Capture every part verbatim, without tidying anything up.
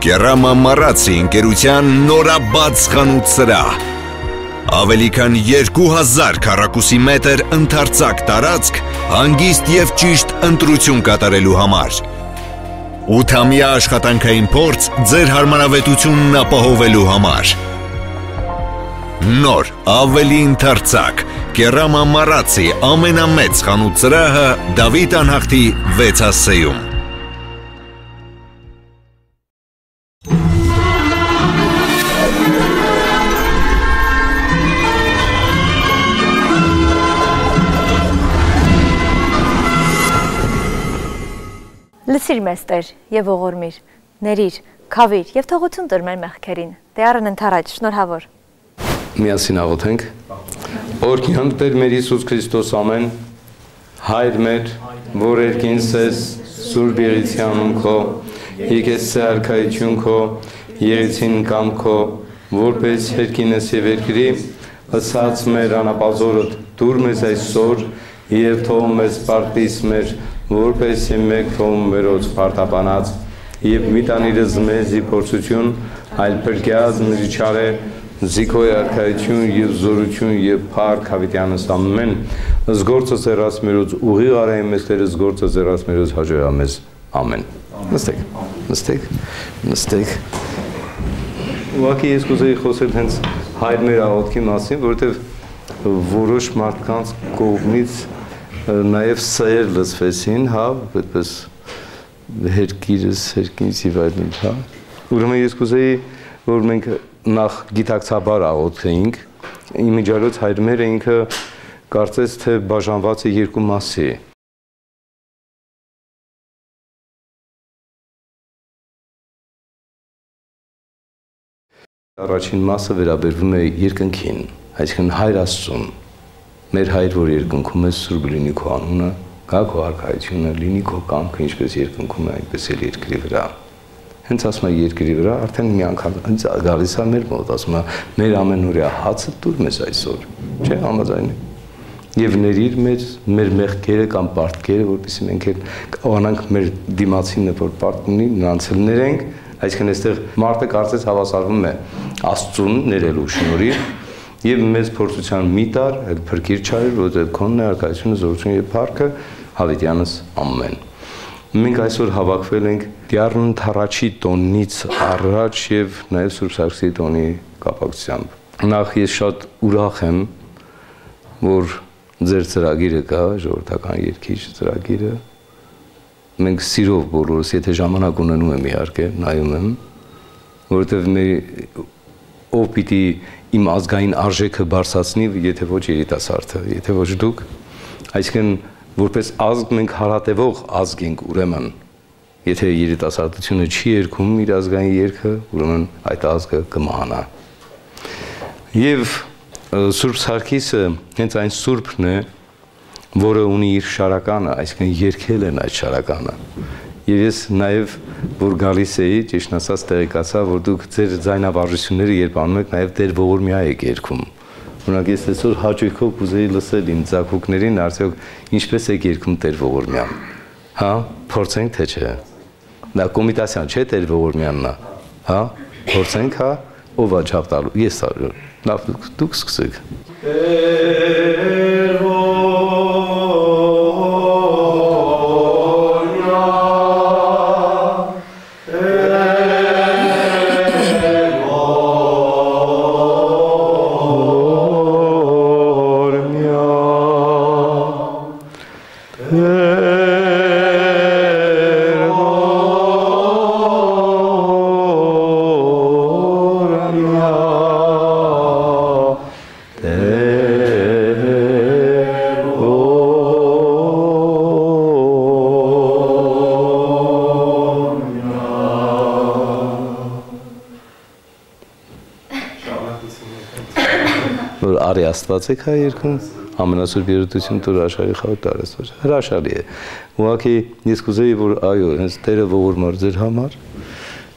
Կերամա Մարացի ընկերության նորաբաց խանութ սրա Ավելի քան երկու հազար քառակուսի մետր ընդարձակ տարածք հանգիստ եւ ճիշտ ընտրություն կատարելու համար ութամյա աշխատանքային փորձ ձեր հարմարավետությունն ապահովելու համար Նոր ավելի ընդարձակ Կերամա Մարացի ամենամեծ խանութ սրահը Դավիթ Անհախտի վեցասեյում Լսիր մեզ տեր և ողորմիր, ներիր, քավիր և թողություն տր մեր մեղքերին, դե առն ընդառաջ, շնորհավոր։ Միասին աղոթենք, օրհնյալ Տեր մեր Հիսուս Քրիստոս ամեն, Հայր մեր, որ երկինս ես, Սուրբ եղիցյանուն քո, եկես ցե արքայություն քո, եղիցին կամ քո, որպես երկին ես և երկրի, ըսած մեր անապազորդ դուր մեզ այսօր և թող մեզ պարտից մեր որպես մեկ թողում վերոց պարտապանած, և մի տան իրս մեզ զիպորսություն, այլ պրկյած մեզի չար է, զիքոյ արկայություն և զորություն և պարկ հավիտյանս ամեն, զգործը սերաս մերոց ուղի արայիմ ես տեր զգործը սերաս մերոց հաջոյամ ես ամեն։ Նստեք, նստեք, նստեք։ Ուղակի ես կուզեի խոսել հենց հայր մեր աղոտքի մասին, որտև որոշ մարդկանց կողմից Նաև սայեր լսվեցին, հա, պետպես հերկիրս, հերկինս իվ այդին, հա։ Ուրում է ես կուզեի, որ մենք նախ գիտակցաբար աղոտքեինք, իմ իջարոց հայր մեր էինքը կարծեց, թե բաժանված է երկու մասի է։ Առաջին մասը վերաբերվում է երկնքին, այսքն հայր աստծուն։ Մեր հայր, որ երկնքում ես, սուրբ լինի քո անունը, կա քո արքայությունը, լինի քո կամքը, ինչպես երկնքում է, այնպես էլ երկրի վրա։ Հենց ասում է երկրի վրա, արդեն մի անգամ գալիս է մեր մոտ, ասում է մեր ամենօրյա հացը տուր մեզ այսօր, չէ՞ համաձայն եք։ Եվ ներիր մեզ մեր մեղքերը կամ պարտքերը, որպեսզի մենք էլ կարողանանք մեր դիմացինը, որ պարտք ունի, նրանց էլ ներենք, այսինքն այստեղ մարդը կարծես հավասարվում է Աստծուն ներելու շնորհիվ Եվ մեզ փորձության մի տար, այդ պրկիր չարիր, որտև քոնն է արկայությունը, զորություն և պարկը հավիտյանս ամեն։ Մենք այսօր հավաքվել ենք դիարն թառաչի տոնից առաջ և նաև Սուրբ Սարգսի տոնի կապակցությամբ։ Նախ ես շատ ուրախ եմ, որ ձեր ծրագիրը կա, ժողովրդական երգիչ ծրագիրը։ Մենք սիրով բոլորս, եթե ժամանակ ունենում եմ իհարկե, նայում եմ, որտև ով պիտի իմ ազգային արժեքը բարսացնի, եթե ոչ երիտասարդը, եթե ոչ դուք, այսինքն որպես ազգ մենք հարատևող ազգ ենք ուրեմն, եթե երիտասարդությունը չի երգում իր ազգային երգը, ուրեմն այդ ազգը կմահանա։ Եվ Սուրբ Սարգիսը հենց այն Սուրբն է, որը ունի իր շարականը, այսինքն երգել են այդ շարականը։ Եվ ես նաև, որ գալիս էի, ճիշտ ասած տեղեկացա, որ դուք ձեր ձայնավարժությունները երբ անում եք, նաև Տեր ողորմյա եք երգում։ Օրինակ ես այսօր հաճույքով կուզեի լսել իմ ձագուկներին, արդյոք ինչպես եք երգում Տեր ողորմյան։ Հա, փորձենք թե չէ։ Դա Կոմիտասյան չէ Տեր ողորմյանն է։ Հա, փորձենք հա, ով է չափ տալու։ Ես արել եմ։ Լավ, դուք սկսեք։ Տեր Աստվածեք հա երկում, ամենասուրբ երդություն տուր աշխարհի խավար տարածված, հրաշալի է։ Ուղղակի ես կուզեի, որ այո, հենց Տերը ողորմար ձեր համար,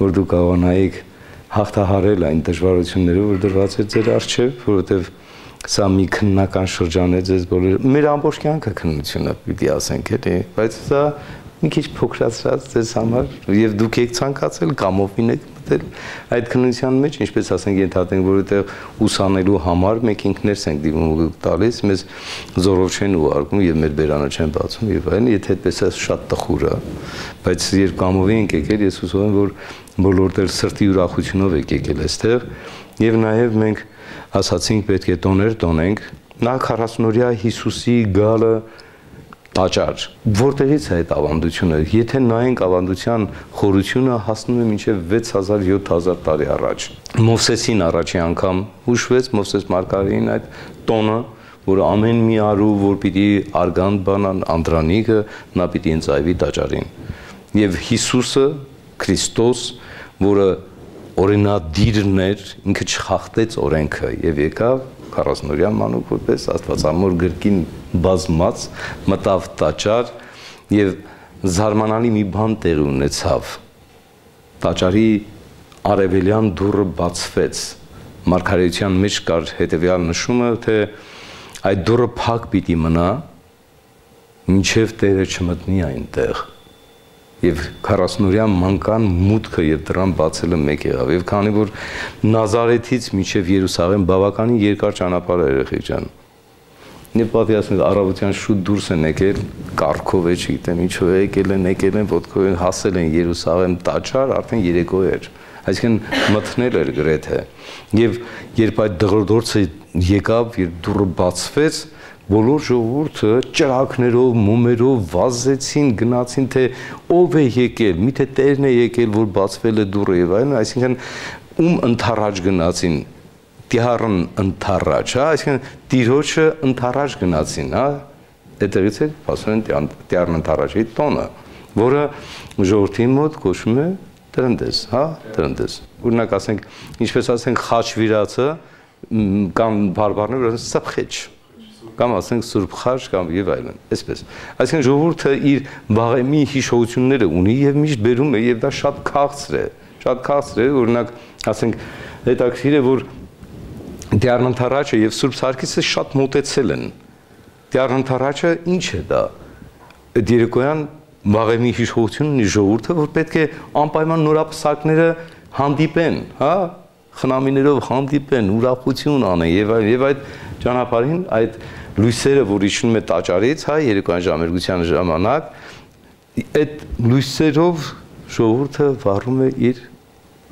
որ դուք կարողանայիք հաղթահարել այն դժվարությունները, որ դրված է ձեր առջև, որովհետև սա մի քննական շրջան է ձեզ բոլորին։ Մեր ամբողջ կյանքը քննություն է, պիտի ասենք, էլի, բայց սա Մի քիչ փոքրացած ձեզ համար եւ դուք եք ցանկացել կամով ինեք մտել այդ քննության մեջ, ինչպես ասենք ենթադրենք, որ այդտեղ ուսանելու համար մենք ինքներս ենք դիմում տալիս, մեզ զորով չեն ուղարկում եւ մեր բերանը չեն բացում եւ այլն, եթե այդպես է շատ տխուր է, բայց երբ կամով ենք եկել, ես ուզում եմ որ բոլորը սրտի ուրախությունով եք եկել այստեղ եւ նաեւ մենք ասացինք պետք է տոներ տոնենք նա քառասունօրյա Հիսուսի գալը Տաճար, որտեղից է այդ ավանդությունը, եթե նայենք ավանդության խորությունը հասնում է մինչև վեց հազար յոթ հազար տարի առաջ։ Մովսեսին առաջի անգամ հուշվեց, Մովսես Մարգարեին այդ տոնը, որ ամեն մի արու, որ պիտի արգանդ բանան Անդրանիկը, նա պիտի ընծայվի Տաճարին։ Եվ Հիսուսը, Քրիստոս, որը օրենադիրն էր, ինքը չխախտեց օրենքը եւ եկավ քառասունօրյա մանուկ որպես Աստվածամոր գրքին բազմած մտավ Տաճար եւ զարմանալի մի բան տեղի ունեցավ։ Տաճարի արևելյան դուռը բացվեց։ Մարգարեության մեջ կար հետեւյալ նշումը, թե այդ դուռը փակ պիտի մնա, մինչեւ Տերը չմտնի այնտեղ։ Եվ քառասունօրյա մանկան մուտքը եւ դրան բացելը մեկ եղավ։ Եվ քանի որ Նազարեթից մինչեւ Երուսաղեմ բավականին երկար ճանապարհ է երեխի ջան։ Եվ պատիասնի առավոտյան շուտ դուրս են եկել, կառքով է, չգիտեմ ինչով է եկել են, եկել են, ոտքով են հասել են Երուսաղեմ Տաճար, արդեն երեկո էր։ Այսինքն մտնել էր գրեթե։ Եվ երբ այդ դղրդորցը եկավ, երբ դուռը բացվեց, բոլոր ժողովուրդը ճրագներով, մոմերով վազեցին, գնացին, թե ով է եկել, միթե Տերն է եկել, որ բացվել է դուռը եւ այլն, այսինքն ում ընթառաջ գնացին, Տիարն ընթառաջ, հա, այսինքն Տիրոջը ընթառաջ գնացին, հա, այդտեղից էլ ասում են Տիարն ընթառաջ է տոնը, որը ժողովրդի մոտ կոչվում է տրնդես, հա, տրնդես։ Օրինակ ասենք, ինչպես ասենք խաչվիրացը կամ բարբառն է, որ ասենք սփխեջ կամ ասենք Սուրբ Խաչ կամ եւ այլն, այսպես։ Այսինքն ժողովուրդը իր բաղեմի հիշողությունները ունի եւ միշտ բերում է եւ դա շատ քաղցր է, շատ քաղցր է, օրինակ ասենք հետաքրքիր է, որ Տիարն Ընթառաչը եւ Սուրբ Սարգիսը շատ մոտեցել են։ Տիարն Ընթառաչը ինչ է դա։ Այդ երեկոյան բաղեմի հիշողությունն ունի ժողովուրդը, որ պետք է անպայման նորապսակները հանդիպեն, հա, խնամիներով հանդիպեն, ուրախություն անեն եւ այլն եւ այդ ճանապարհին այդ լույսերը, որ իջնում է Տաճարից, հա, երեկոյան ժամերգության ժամանակ, այդ լույսերով ժողովուրդը վառում է իր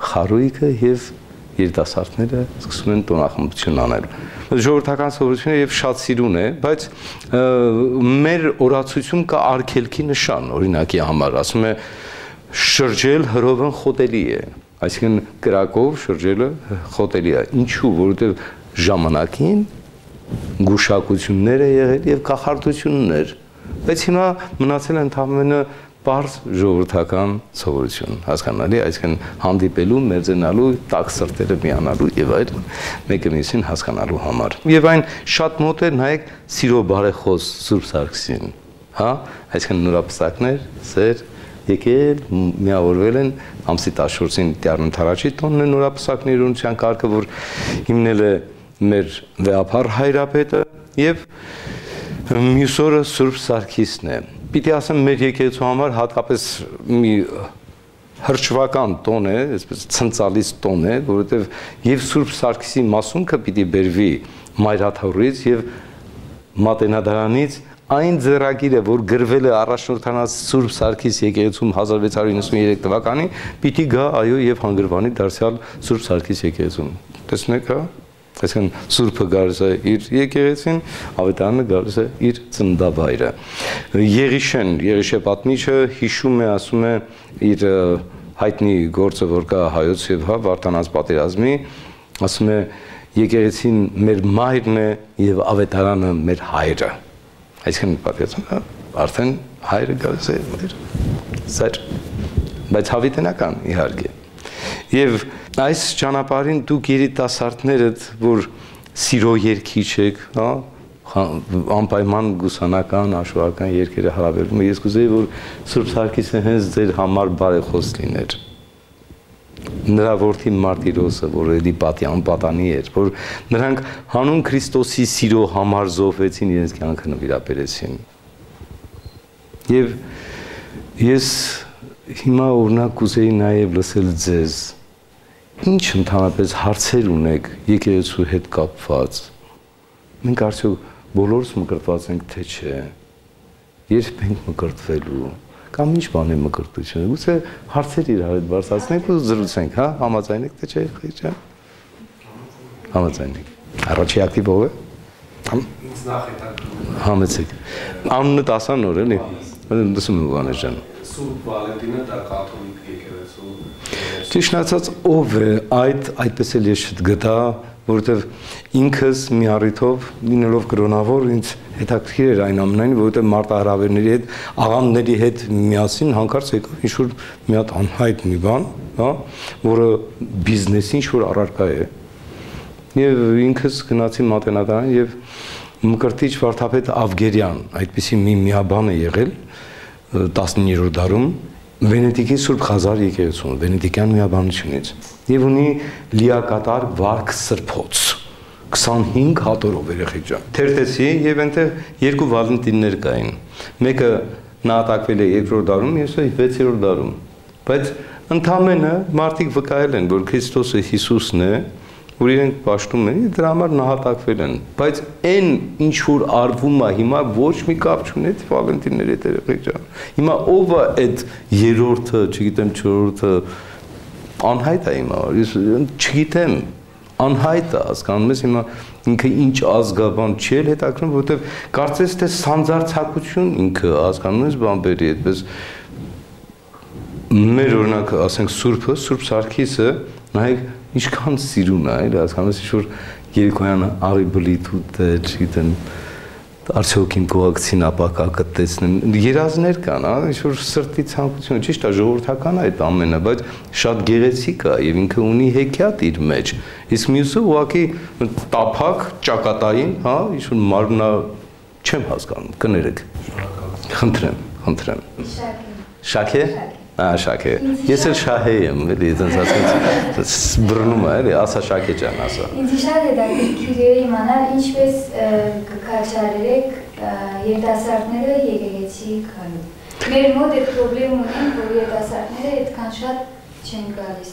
խարույկը եւ երիտասարդները սկսում են տոնախմբություն անել։ Ժողովրդական սովորությունը եւ շատ սիրուն է, բայց մեր օրացույցում կա արգելքի նշան, օրինակի համար ասում է շրջել հրովն խոտելի է, այսինքն կրակով շրջելը խոտելի է։ Ինչու՞, որովհետեւ ժամանակին գուշակություններ է եղել եւ կախարդություններ, բայց հիմա մնացել են ընդամենը բարձ ժողովրդական սովորություն, հասկանալի, այսինքն հանդիպելու, մերձենալու, տաք սրտերը միանալու եւ այլն, մեկը մյուսին հասկանալու համար։ Եվ այն շատ մոտ է, նայեք, սիրո բարեխոս Սուրբ Սարգսին, հա, այսինքն նորապսակներ, սեր եկել, միավորվել են ամսի տասնչորսին Տիարն Ընթառաչի տոնն է նորապսակների օրենության կարգը, որ հիմնել է մեր Վեհափառ Հայրապետը եւ մյուս օրը Սուրբ Սարգիսն է։ Պիտի ասեմ մեր եկեղեցու համար հատկապես մի հրճվական տոն է, այսպես ցնցալից տոն է, որովհետեւ եւ Սուրբ Սարգիսի մասունքը պիտի բերվի Մայրաթոռից եւ Մատենադարանից, այն ձեռագիրը, որ գրվել է առաջնորդանած Սուրբ Սարգիս եկեղեցում հազար վեցհարյուր իննսունուերեք թվականին, պիտի գա, այո, եւ հանգրվանի դարձյալ Սուրբ Սարգիս եկեղեցում։ Տեսնեք, հա, այսինքն Սուրբը գալիս է իր եկեղեցին, Ավետարանը գալիս է իր ծննդավայրը։ Եղիշեն, Եղիշե պատմիչը հիշում է, ասում է իր հայտնի գործը, որ կա հայոց եւ հա Վարդանանց պատերազմի, ասում է եկեղեցին մեր մայրն է եւ Ավետարանը մեր հայրը։ Այսինքն պատմեցնում, արդեն հայրը գալիս է մեր սեր, բայց հավիտենական իհարկե։ Եվ այս ճանապարհին դուք երիտասարդներդ, որ սիրո երգիչ եք, հա, անպայման գուսանական, աշուարական երգերը հավելում եք, ես կուզեի, որ Սուրբ Սարգիսը հենց ձեր համար բարեխոս լիներ։ Նրա որդի Մարտիրոսը, որ էլի պատի անպատանի էր, որ նրանք հանուն Քրիստոսի սիրո համար զոհվեցին, իրենց կյանքը նվիրաբերեցին։ Եվ Ես հիմա օրնակ կուզեի նաև լսել ձեզ։ Ինչ ընդհանրապես հարցեր ունեք եկեղեցու հետ կապված։ Մենք արդյոք բոլորս մկրտված ենք թե չէ։ Երբ ենք մկրտվելու, կամ ինչ բան է մկրտությունը։ Գուցե հարցեր իրար հետ բարձրացնենք ու զրուցենք, հա, համաձայնեք թե չէ, եղջերք։ Համաձայնեք։ Առաջի ակտիվ ով է։ Ինձ նախ հետաքրքրում է։ Համեցեք։ Անունը տասան օր էլի։ Դասում ու անջան։ Սուրբ Վալենտինը դա կաթոլիկ եկեղեցու։ Ճշնացած ով է այդ այդպես էլ ես չգտա, որովհետև ինքս մի առիթով լինելով կրոնավոր ինձ հետաքրքիր էր այն ամենայն, որովհետև մարտահրավերների հետ, աղանդների հետ միասին հանկարծ եկավ ինչ որ մի հատ անհայտ մի բան, հա, որը բիզնեսի ինչ որ առարկա է։ Եվ ինքս գնացի մատենադարան եւ մկրտիչ վարդապետ Ավգերյան, այդպիսի մի միաբան է եղել տասնիններորդ դարում Վենետիկի Սուրբ Ղազար եկեղեցուն, Վենետիկյան միաբանությունից։ Եվ ունի լիակատար վարք սրբոց, քսանհինգ հատորով երեխեք ջան։ Թերթեցի եւ այնտեղ երկու Վալենտիններ կային։ Մեկը նահատակվել է երկրորդ դարում, մյուսը վեցերորդ դարում։ Բայց ընդամենը մարդիկ վկայել են, որ Քրիստոսը Հիսուսն է, որ իրենք պաշտում են, դրա համար նահատակվել են։ Բայց այն ինչ որ արվում է հիմա ոչ մի կապ չունի այդ Վալենտինների հետ, երեխեք ջան։ Հիմա ով է այդ երրորդը, չգիտեմ չորրորդը, անհայտ է հիմա, ես չգիտեմ, անհայտ է, հասկանում ես հիմա ինքը ինչ ազգա բան չի հետաքրքրում, որովհետև կարծես թե սանձարցակություն ինքը, հասկանում ես բամբերի այդպես մեր օրինակ ասենք Սուրբը, Սուրբ Սարգիսը, նայեք ինչքան սիրուն է, հասկանում ես, ինչ որ երկոյան արի բլիթուտ է, չգիտեմ, արդյոք իմ գողակցին ապակա տեսնեմ։ Երազներ կան, ինչ որ սրտի ցանկություն, ճիշտ է, ժողովրդական է այդ ամենը, բայց շատ գեղեցիկ է եւ ինքը ունի հեքիաթ իր մեջ։ Իսկ մյուսը ուղղակի տափակ, ճակատային, հա, ինչ որ մարմնա չեմ հասկանում, կներեք։ Խնդրեմ, խնդրեմ։ Շաքե։ Ահա Շաքե։ Ես էլ Շահե եմ, էլի այդպես ասած, բռնում է, էլի, ասա Շաքե ջան, ասա։ Ինձ շատ է հետաքրքիր իմանալ, ինչպես կքաչարերեք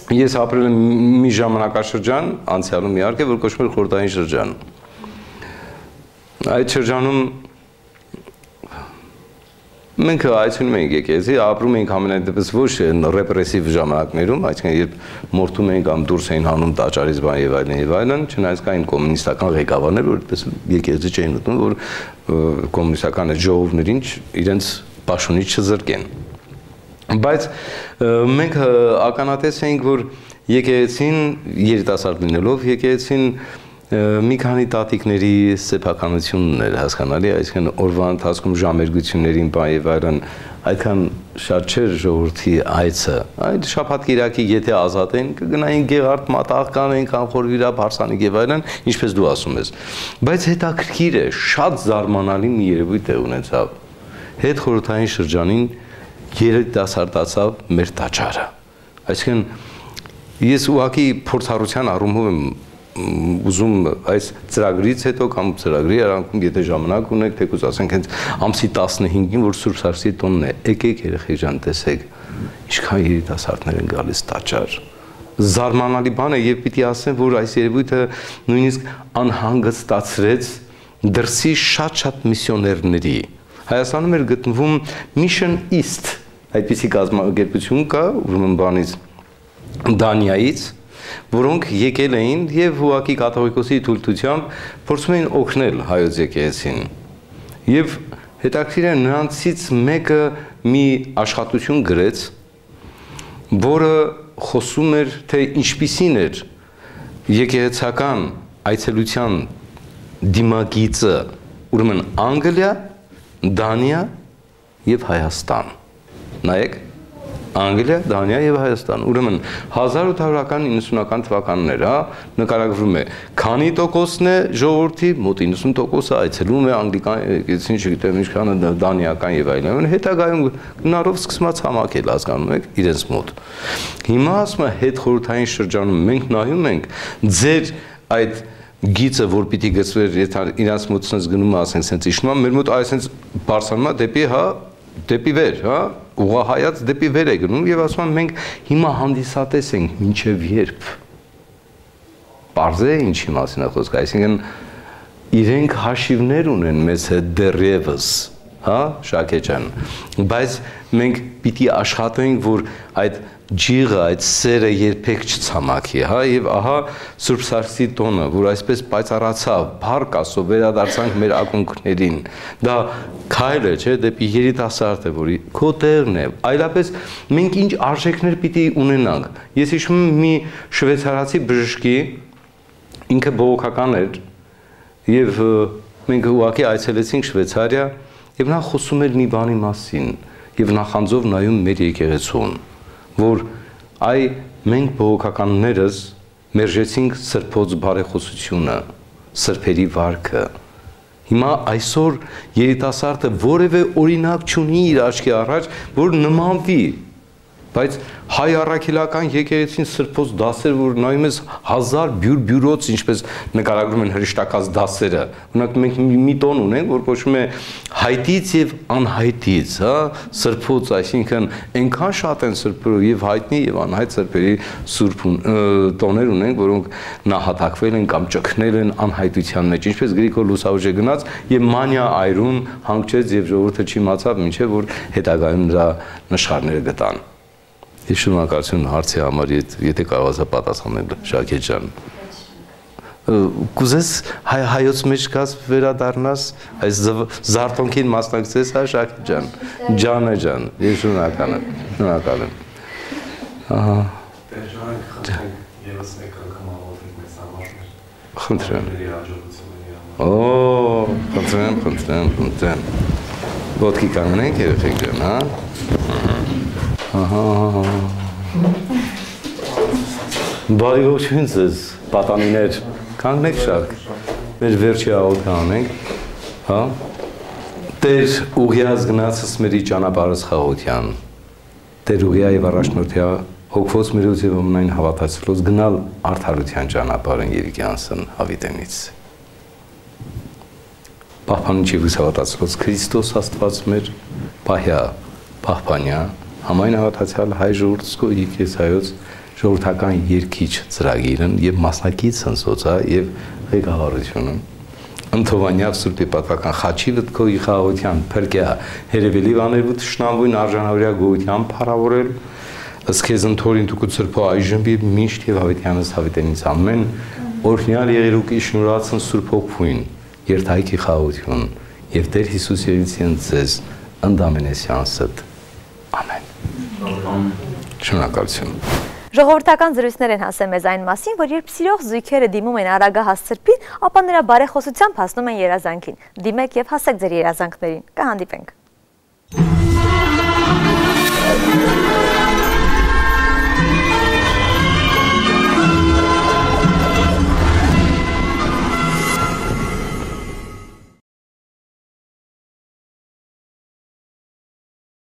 երիտասարդները եկեղեցի գալու։ Մեր մոտ այդ խնդրեմ ունեն, որ երիտասարդները այդքան շատ չեն գալիս։ Ես ապրել եմ մի ժամանակաշրջան, անցյալում իհարկե, որ կոչվում էր Խորտային շրջան։ Այդ շրջանում մենք այցելում էինք եկեղեցի, ապրում էինք ամենայնպես ոչ ռեպրեսիվ ժամանակներում, այսինքն երբ մորթում էինք կամ դուրս էին հանում տաճարից բան եւ այլն եւ այլն, չնայած կային կոմունիստական ղեկավարներ, որ այդպես եկեղեցի չէին մտնում, որ կոմունիստական այդ ժողովներին իրենց պաշտոնից չզրկեն։ Բայց մենք ականատես էինք, որ եկեղեցին երիտասարդ լինելով եկեղեցին մի քանի տատիկների սեփականությունն էր հասկանալի, այսինքն օրվա ընթացքում ժամերգություններին բան եւ այլն այդքան շատ չէր ժողովրդի այցը։ Այդ շաբաթ կիրակի եթե ազատ էին, կգնային Գեղարդ մատաղ կանեին, կանխոր վիրապ, հարսանիք եւ այլն, ինչպես դու ասում ես։ Բայց հետաքրքիր է, շատ զարմանալի մի երևույթ է ունեցավ։ Հետխորհրդային շրջանին երիտասարդացավ մեր տաճարը։ Այսինքն ես ուղղակի փորձառության առումով եմ ուզում այս ծրագրից հետո կամ ծրագրի արանքում եթե ժամանակ ունեք, թեկուզ ասենք հենց ամսի տասնհինգին, որ Սուրբ Սարգսի տոնն է, եկեք երեխեք ջան, տեսեք, ինչքան երիտասարդներ են գալիս տաճար։ Զարմանալի բան է եւ պիտի ասեմ, որ այս երևույթը նույնիսկ անհանգստացրեց դրսի շատ-շատ միսիոներների։ Հայաստանում էր գտնվում Mission East, այդպիսի կազմակերպություն կա, ուրեմն բանից Դանիայից, որոնք եկել էին եւ ուղղակի կաթողիկոսի թույլտությամբ փորձում էին օգնել հայոց եկեղեցին։ Եվ հետաքրքիր է, նրանցից մեկը մի աշխատություն գրեց, որը խոսում էր, թե ինչպիսին էր եկեղեցական այցելության դիմագիծը, ուրեմն Անգլիա, Դանիա եւ Հայաստան։ Նայեք, Անգլիա, Դանիա եւ Հայաստան։ Ուրեմն հազար ութ հարյուր-ական իննսունական թվականներ, հա, նկարագրվում է, քանի տոկոսն է ժողովրդի, մոտ իննսուն տոկոսը այցելում է անգլիկան, այսինքն չգիտեմ ինչքանը դանիական եւ այլն։ Հետագայում գնալով սկսում է ցամաքել, հասկանում եք, իրենց մոտ։ Հիմա ասում է հետխորհրդային շրջանում մենք նայում ենք ձեր այդ գիծը, որ պիտի գծվեր, իրանց մոտ ցենց գնում է, ասենք ցենց իշնում է, մեր մոտ այսպես բարձանում է դեպի, հա, Դեպի վեր, հա, ուղղահայաց դեպի վեր է գնում եւ ասում են մենք հիմա հանդիսատես ենք, մինչեւ երբ։ Պարզ է ինչի մասին է խոսքը, այսինքն իրենք հաշիվներ ունեն մեզ հետ դեռևս, հա, Շաքե ջան։ Բայց մենք պիտի աշխատենք, որ այդ ջիղը, այդ սերը երբեք չցամաքի, հա, եւ ահա Սուրբ Սարգսի տոնը, որ այսպես պայծառացավ, փառք Աստծո, վերադարձանք մեր ակունքներին։ Դա քայլ է, չէ՞, դեպի երիտասարդ է, որի քո տեղն է։ Այլապես մենք ինչ արժեքներ պիտի ունենանք։ Ես հիշում եմ մի շվեյցարացի բժշկի, ինքը բողոքական էր, եւ մենք ուղղակի այցելեցինք Շվեյցարիա, եւ նա խոսում էր մի բանի մասին, եւ նախանձով նայում մեր եկեղեցուն, որ այ մենք բողոքականներս մերժեցինք սրբոց բարեխոսությունը, սրբերի վարքը։ Հիմա այսօր երիտասարդը որևէ օրինակ չունի իր աչքի առաջ, որ նմանվի, բայց հայ առաքելական եկեղեցին սրբոց դասեր, որ նայում ես հազար բյուր բյուրոց, ինչպես նկարագրում են հրեշտակած դասերը, օրինակ մենք մի տոն ունենք, որ կոչվում է հայտից եւ անհայտից, հա, սրբոց, այսինքն այնքան շատ են սրբերը եւ հայտնի եւ անհայտ սրբերի սուրբ տոներ ունենք, որոնք նահատակվել են կամ ճգնել են անհայտության մեջ, ինչպես Գրիգոր Լուսավորիչը գնաց եւ Մանիա այրուն հանգչեց եւ ժողովուրդը չիմացավ, մինչեւ որ հետագայում դա նշանները գտան։ Շնորհակալություն հարցի համար, եթե կարողացա պատասխանել, Շաքե ջան։ Կուզես հայոց մեջ կաս վերադառնաս, այս զարթոնքին մասնակցես, հա Շաքե ջան։ Ջանը ջան, ես շնորհակալ եմ, շնորհակալ եմ։ Ահա։ Եվս մեկ անգամ ավարտեք մեզ համար։ Խնդրեմ։ Օ, խնդրեմ, խնդրեմ, խնդրեմ։ Ոտքի կանգնենք երեխեք ջան, հա։ Բարի ողջույն ձեզ, պատանիներ, կանգնեք շարք, մեր վերջի աղոթքն ենք, հա, Տեր ուղիաս գնացս մերի ճանապարհս խաղաղության, Տեր ուղիա և առաջնորդյա հոգվոց մերոց և ամենայն հավատացյալոց գնալ արդարության ճանապարհն երիկյանսն հավիտենից, պահպանիչ և հավատացյալոց Քրիստոս Աստված մեր պահյա, պահպանյա, Համայն հավատացյալ հայ ժողովրդի եկեղեցի հայոց ժողովրդական երկիչ ծրագիրն եւ մասնակից ցնցոցը եւ ղեկավարությունը Անտովանյավ Սուրբ Պատվական Խաչի վտքոյի խաղաղության փրկյա հերևելի վաներու ճշնամուն արժանավորյա գոյությամբ հարավորել ըստ քեզ ընթորին դուք Սուրբ այժմ եւ միշտ եւ հավիտյանս հավիտենից ամեն օրհնյալ եղերուկի շնորհացն Սուրբ Հոգուին երթայքի խաղաղություն եւ Տեր Հիսուսի ինձ ընդամենեսյանսդ Ամեն։ Շնորհակալություն։ Ժողովրդական զրույցներ են հասել մեզ այն մասին, որ երբ սիրող զույգերը դիմում են արագահաս սրբին, ապա նրա բարեխոսությամբ հասնում են երազանքին։ Դիմեք եւ հասեք ձեր երազանքներին։ Կհանդիպենք։